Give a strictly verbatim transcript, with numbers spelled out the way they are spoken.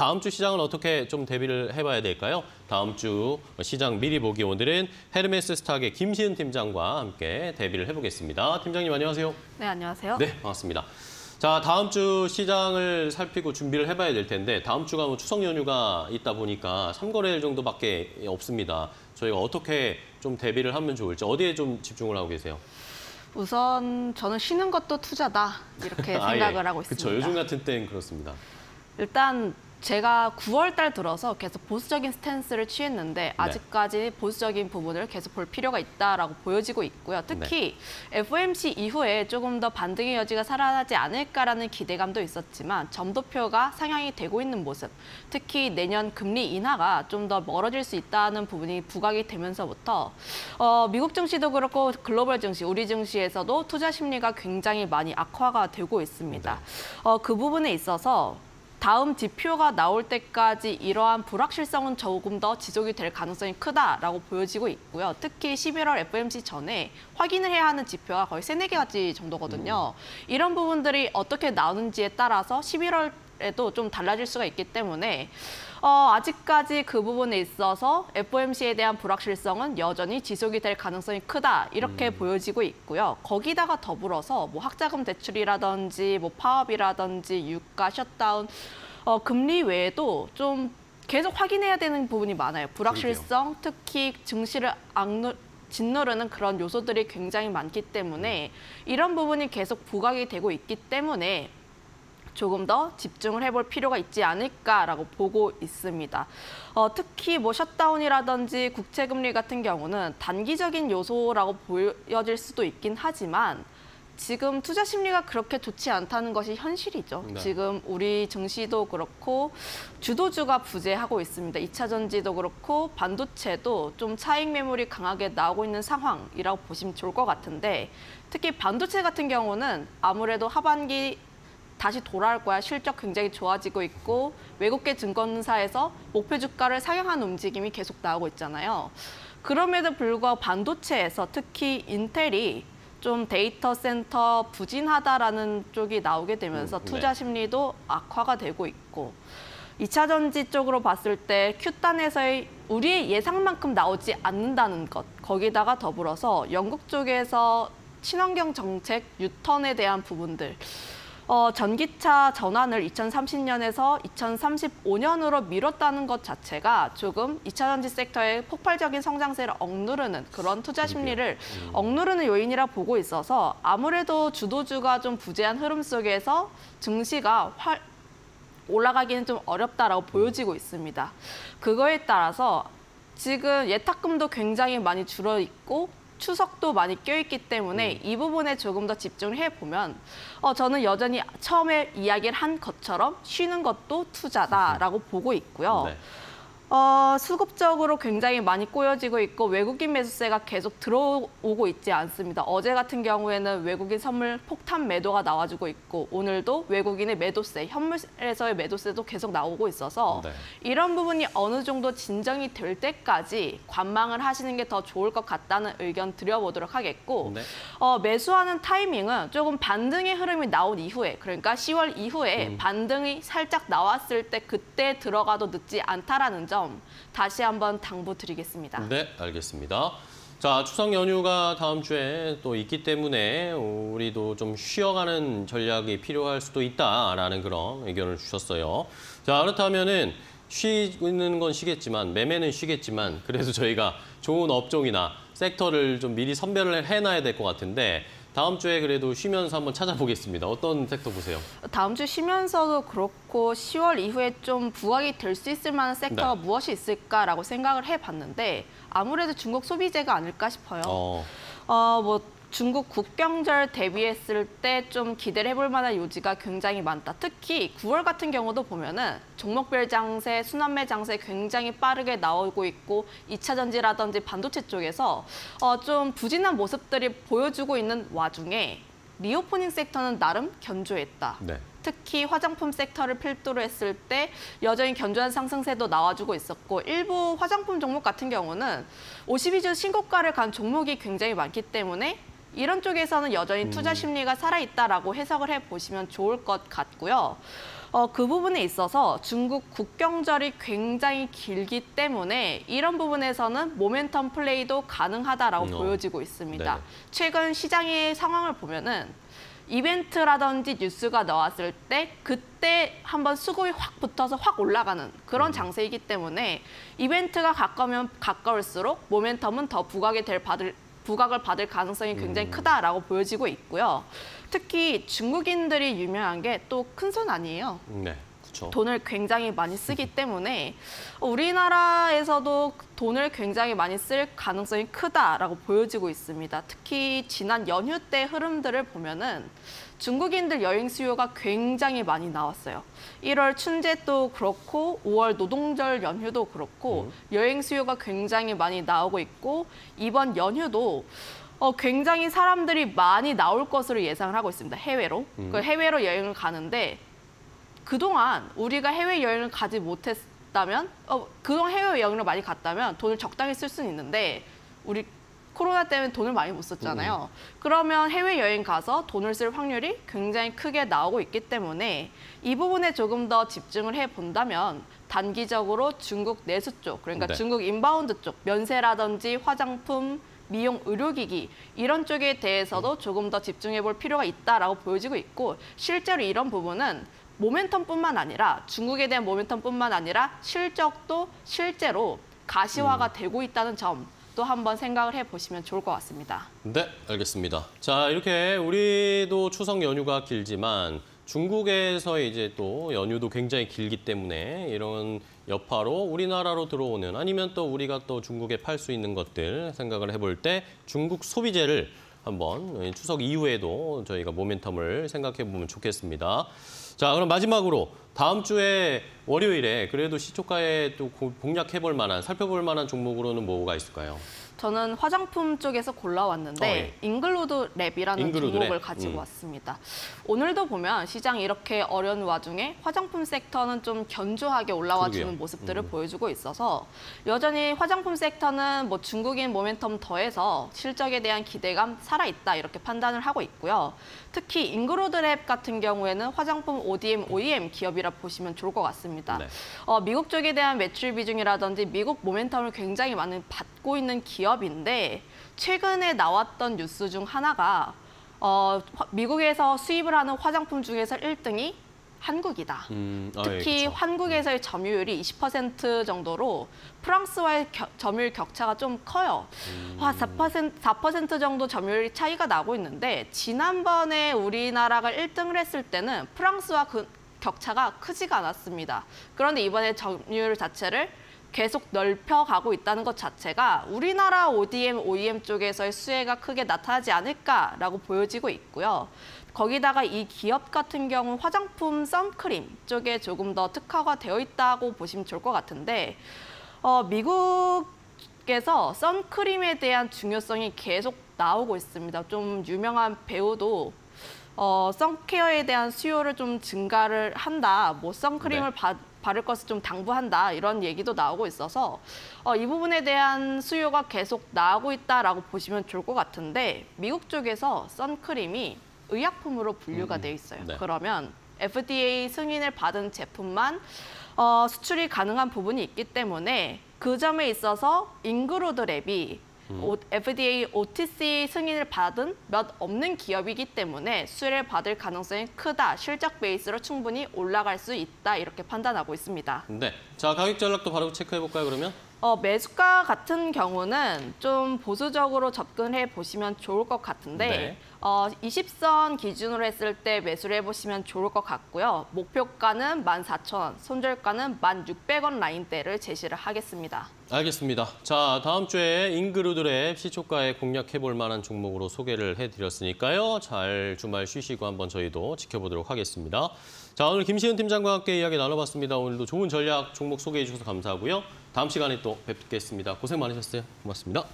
다음 주 시장은 어떻게 좀 대비를 해봐야 될까요? 다음 주 시장 미리 보기 오늘은 헤르메스 스탁의 김시은 팀장과 함께 대비를 해보겠습니다. 팀장님 안녕하세요. 네, 안녕하세요. 네, 반갑습니다. 자, 다음 주 시장을 살피고 준비를 해봐야 될 텐데 다음 주가 뭐 추석 연휴가 있다 보니까 삼 거래일 정도밖에 없습니다. 저희가 어떻게 좀 대비를 하면 좋을지 어디에 좀 집중을 하고 계세요? 우선 저는 쉬는 것도 투자다 이렇게 생각을 아, 예. 하고 있습니다. 그렇죠. 요즘 같은 때는 그렇습니다. 일단 제가 구월 달 들어서 계속 보수적인 스탠스를 취했는데 네. 아직까지 보수적인 부분을 계속 볼 필요가 있다라고 보여지고 있고요. 특히 네. 에프오엠씨 이후에 조금 더 반등의 여지가 살아나지 않을까라는 기대감도 있었지만 점도표가 상향이 되고 있는 모습, 특히 내년 금리 인하가 좀 더 멀어질 수 있다는 부분이 부각이 되면서부터 어, 미국 증시도 그렇고 글로벌 증시, 우리 증시에서도 투자 심리가 굉장히 많이 악화가 되고 있습니다. 네. 어, 그 부분에 있어서 다음 지표가 나올 때까지 이러한 불확실성은 조금 더 지속이 될 가능성이 크다라고 보여지고 있고요. 특히 십일월 에프오엠씨 전에 확인을 해야 하는 지표가 거의 세네 개 가지 정도거든요. 음. 이런 부분들이 어떻게 나오는지에 따라서 십일월에도 좀 달라질 수가 있기 때문에 어, 아직까지 그 부분에 있어서 에프오엠씨에 대한 불확실성은 여전히 지속이 될 가능성이 크다 이렇게 음. 보여지고 있고요. 거기다가 더불어서 뭐 학자금 대출이라든지 뭐 파업이라든지 유가 셧다운, 어, 금리 외에도 좀 계속 확인해야 되는 부분이 많아요. 불확실성, 그러게요. 특히 증시를 악노 짓누르는 그런 요소들이 굉장히 많기 때문에 음. 이런 부분이 계속 부각이 되고 있기 때문에 조금 더 집중을 해볼 필요가 있지 않을까라고 보고 있습니다. 어, 특히 뭐 셧다운이라든지 국채금리 같은 경우는 단기적인 요소라고 보여질 수도 있긴 하지만 지금 투자 심리가 그렇게 좋지 않다는 것이 현실이죠. 네. 지금 우리 증시도 그렇고 주도주가 부재하고 있습니다. 이차 전지도 그렇고 반도체도 좀 차익 매물이 강하게 나오고 있는 상황이라고 보시면 좋을 것 같은데 특히 반도체 같은 경우는 아무래도 하반기 다시 돌아올 거야. 실적 굉장히 좋아지고 있고 외국계 증권사에서 목표 주가를 상향한 움직임이 계속 나오고 있잖아요. 그럼에도 불구하고 반도체에서 특히 인텔이 좀 데이터 센터 부진하다라는 쪽이 나오게 되면서 음, 네. 투자 심리도 악화가 되고 있고 이차 전지 쪽으로 봤을 때 Q단에서의 우리의 예상만큼 나오지 않는다는 것. 거기다가 더불어서 영국 쪽에서 친환경 정책 유턴에 대한 부분들. 어, 전기차 전환을 이천삼십 년에서 이천삼십오 년으로 미뤘다는 것 자체가 조금 이차 전지 섹터의 폭발적인 성장세를 억누르는 그런 투자 심리를 억누르는 요인이라 보고 있어서 아무래도 주도주가 좀 부재한 흐름 속에서 증시가 화, 올라가기는 좀 어렵다라고 보여지고 있습니다. 그거에 따라서 지금 예탁금도 굉장히 많이 줄어 있고 추석도 많이 껴있기 때문에 음. 이 부분에 조금 더 집중을 해보면 어, 저는 여전히 처음에 이야기를 한 것처럼 쉬는 것도 투자다라고 음. 보고 있고요. 네. 어, 수급적으로 굉장히 많이 꼬여지고 있고 외국인 매수세가 계속 들어오고 있지 않습니다. 어제 같은 경우에는 외국인 선물 폭탄 매도가 나와주고 있고 오늘도 외국인의 매도세, 현물에서의 매도세도 계속 나오고 있어서 네. 이런 부분이 어느 정도 진정이 될 때까지 관망을 하시는 게 더 좋을 것 같다는 의견 드려보도록 하겠고 네. 어, 매수하는 타이밍은 조금 반등의 흐름이 나온 이후에 그러니까 시월 이후에 음. 반등이 살짝 나왔을 때 그때 들어가도 늦지 않다라는 점 다시 한번 당부드리겠습니다. 네, 알겠습니다. 자, 추석 연휴가 다음 주에 또 있기 때문에 우리도 좀 쉬어가는 전략이 필요할 수도 있다라는 그런 의견을 주셨어요. 자, 그렇다면은 쉬는 건 쉬겠지만 매매는 쉬겠지만 그래서 저희가 좋은 업종이나 섹터를 좀 미리 선별을 해놔야 될 것 같은데 다음 주에 그래도 쉬면서 한번 찾아보겠습니다. 어떤 섹터 보세요? 다음 주 쉬면서도 그렇고 시월 이후에 좀 부각이 될 수 있을 만한 섹터가 네. 무엇이 있을까라고 생각을 해봤는데 아무래도 중국 소비재가 아닐까 싶어요. 어, 어 뭐. 중국 국경절 대비했을 때 좀 기대를 해볼 만한 요지가 굉장히 많다. 특히 구월 같은 경우도 보면은 종목별 장세, 순환매 장세 굉장히 빠르게 나오고 있고 이차 전지라든지 반도체 쪽에서 어, 좀 부진한 모습들이 보여주고 있는 와중에 리오프닝 섹터는 나름 견조했다. 네. 특히 화장품 섹터를 필두로 했을 때 여전히 견조한 상승세도 나와주고 있었고 일부 화장품 종목 같은 경우는 오십이 주 신고가를 간 종목이 굉장히 많기 때문에 이런 쪽에서는 여전히 투자 심리가 살아있다라고 해석을 해보시면 좋을 것 같고요. 어, 그 부분에 있어서 중국 국경절이 굉장히 길기 때문에 이런 부분에서는 모멘텀 플레이도 가능하다라고 어. 보여지고 있습니다. 네. 최근 시장의 상황을 보면은 이벤트라든지 뉴스가 나왔을 때 그때 한번 수급이 확 붙어서 확 올라가는 그런 장세이기 때문에 이벤트가 가까우면 가까울수록 모멘텀은 더 부각이 될 받을 부각을 받을 가능성이 굉장히 크다라고 보여지고 있고요. 특히 중국인들이 유명한 게 또 큰 손 아니에요. 네. 그렇죠. 돈을 굉장히 많이 쓰기 때문에 우리나라에서도 돈을 굉장히 많이 쓸 가능성이 크다라고 보여지고 있습니다. 특히 지난 연휴 때 흐름들을 보면은 중국인들 여행 수요가 굉장히 많이 나왔어요. 일월 춘제도 그렇고 오월 노동절 연휴도 그렇고 음. 여행 수요가 굉장히 많이 나오고 있고 이번 연휴도 어, 굉장히 사람들이 많이 나올 것으로 예상을 하고 있습니다. 해외로. 음. 그 해외로 여행을 가는데 그동안 우리가 해외여행을 가지 못했다면, 어, 그동안 해외여행을 많이 갔다면 돈을 적당히 쓸 수는 있는데 우리 코로나 때문에 돈을 많이 못 썼잖아요. 음. 그러면 해외여행 가서 돈을 쓸 확률이 굉장히 크게 나오고 있기 때문에 이 부분에 조금 더 집중을 해본다면 단기적으로 중국 내수 쪽, 그러니까 네. 중국 인바운드 쪽, 면세라든지 화장품, 미용, 의료기기 이런 쪽에 대해서도 조금 더 집중해볼 필요가 있다라고 보여지고 있고 실제로 이런 부분은 모멘텀뿐만 아니라 중국에 대한 모멘텀뿐만 아니라 실적도 실제로 가시화가 음. 되고 있다는 점 또 한번 생각을 해보시면 좋을 것 같습니다. 네, 알겠습니다. 자, 이렇게 우리도 추석 연휴가 길지만 중국에서의 이제 또 연휴도 굉장히 길기 때문에 이런 여파로 우리나라로 들어오는 아니면 또 우리가 또 중국에 팔 수 있는 것들 생각을 해볼 때 중국 소비재를 한번 추석 이후에도 저희가 모멘텀을 생각해보면 좋겠습니다. 자, 그럼 마지막으로 다음 주에 월요일에 그래도 시초가에 또 공략해볼 만한, 살펴볼 만한 종목으로는 뭐가 있을까요? 저는 화장품 쪽에서 골라왔는데 어, 예. 잉글우드랩이라는 잉글우드 종목을 랩. 가지고 음. 왔습니다. 오늘도 보면 시장 이렇게 어려운 와중에 화장품 섹터는 좀 견조하게 올라와주는 모습들을 음. 보여주고 있어서 여전히 화장품 섹터는 뭐 중국인 모멘텀 더해서 실적에 대한 기대감 살아있다 이렇게 판단을 하고 있고요. 특히 잉글우드랩 같은 경우에는 화장품 오디엠, 오이엠 기업이라 보시면 좋을 것 같습니다. 네. 어, 미국 쪽에 대한 매출 비중이라든지 미국 모멘텀을 굉장히 많이 받고 있는 기업 인데 최근에 나왔던 뉴스 중 하나가 어, 미국에서 수입을 하는 화장품 중에서 일 등이 한국이다. 음, 아, 특히 예, 그렇죠. 한국에서의 점유율이 이십 퍼센트 정도로 프랑스와의 겨, 점유율 격차가 좀 커요. 음. 와, 사 퍼센트, 사 퍼센트 정도 점유율 차이가 나고 있는데 지난번에 우리나라가 일 등을 했을 때는 프랑스와 그 격차가 크지가 않았습니다. 그런데 이번에 점유율 자체를 계속 넓혀가고 있다는 것 자체가 우리나라 오디엠, 오이엠 쪽에서의 수혜가 크게 나타나지 않을까라고 보여지고 있고요. 거기다가 이 기업 같은 경우 화장품 선크림 쪽에 조금 더 특화가 되어 있다고 보시면 좋을 것 같은데 어, 미국에서 선크림에 대한 중요성이 계속 나오고 있습니다. 좀 유명한 배우도 어, 선케어에 대한 수요를 좀 증가를 한다, 뭐 선크림을 네. 받 바를 것을 좀 당부한다 이런 얘기도 나오고 있어서 어, 이 부분에 대한 수요가 계속 나오고 있다라고 보시면 좋을 것 같은데 미국 쪽에서 선크림이 의약품으로 분류가 음, 돼 있어요. 네. 그러면 에프디에이 승인을 받은 제품만 어, 수출이 가능한 부분이 있기 때문에 그 점에 있어서 잉글우드랩이 음. 에프디에이 오티씨 승인을 받은 몇 없는 기업이기 때문에 수혜를 받을 가능성이 크다. 실적 베이스로 충분히 올라갈 수 있다. 이렇게 판단하고 있습니다. 네. 자, 가격 전략도 바로 체크해 볼까요, 그러면? 어, 매수가 같은 경우는 좀 보수적으로 접근해 보시면 좋을 것 같은데 네. 어, 이십 선 기준으로 했을 때 매수를 해보시면 좋을 것 같고요. 목표가는 만 사천 원, 손절가는 만 육백 원 라인대를 제시를 하겠습니다. 알겠습니다. 자, 다음 주에 잉글우드랩 시초가에 공략해볼 만한 종목으로 소개를 해드렸으니까요. 잘 주말 쉬시고 한번 저희도 지켜보도록 하겠습니다. 자, 오늘 김시은 팀장과 함께 이야기 나눠봤습니다. 오늘도 좋은 전략 종목 소개해 주셔서 감사하고요. 다음 시간에 또 뵙겠습니다. 고생 많으셨어요. 고맙습니다.